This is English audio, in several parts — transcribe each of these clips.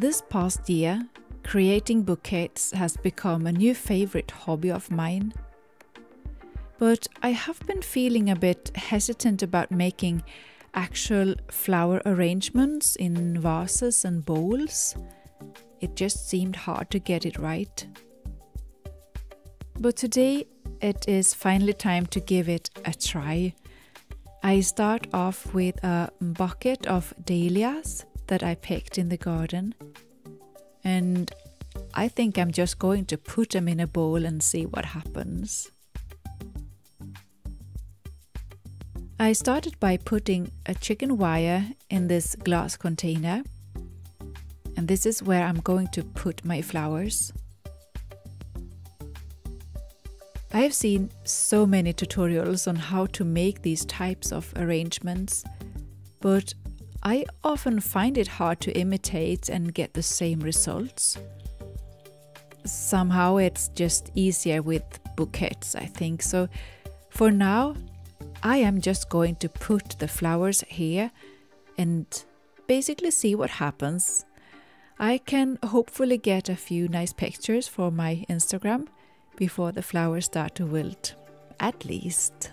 This past year, creating bouquets has become a new favorite hobby of mine. But I have been feeling a bit hesitant about making actual flower arrangements in vases and bowls. It just seemed hard to get it right. But today it is finally time to give it a try. I start off with a bucket of dahlias that I picked in the garden. And I think I'm just going to put them in a bowl and see what happens. I started by putting a chicken wire in this glass container, and this is where I'm going to put my flowers. I have seen so many tutorials on how to make these types of arrangements, but I often find it hard to imitate and get the same results. Somehow it's just easier with bouquets, I think. So for now, I am just going to put the flowers here and basically see what happens. I can hopefully get a few nice pictures for my Instagram before the flowers start to wilt, at least.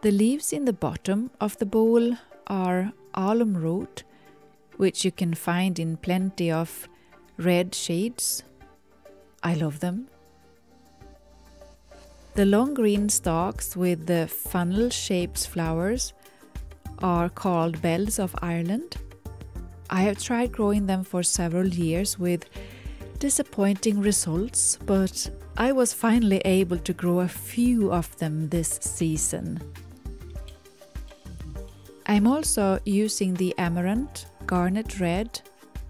The leaves in the bottom of the bowl are alum root, which you can find in plenty of red shades. I love them. The long green stalks with the funnel-shaped flowers are called bells of Ireland. I have tried growing them for several years with disappointing results, but I was finally able to grow a few of them this season. I'm also using the amaranth, garnet red,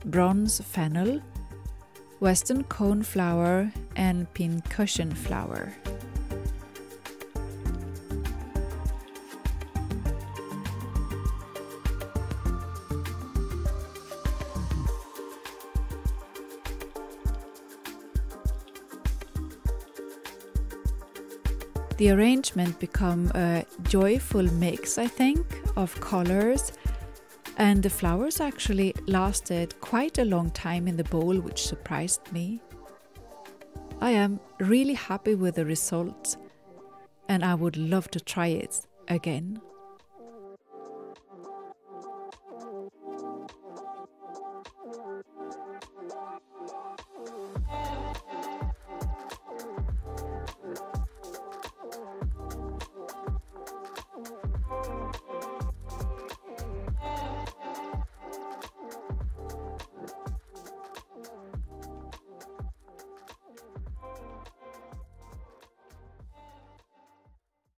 bronze fennel, western cornflower, and pincushion flower. The arrangement become a joyful mix, I think, of colors, and the flowers actually lasted quite a long time in the bowl, which surprised me. I am really happy with the results, and I would love to try it again.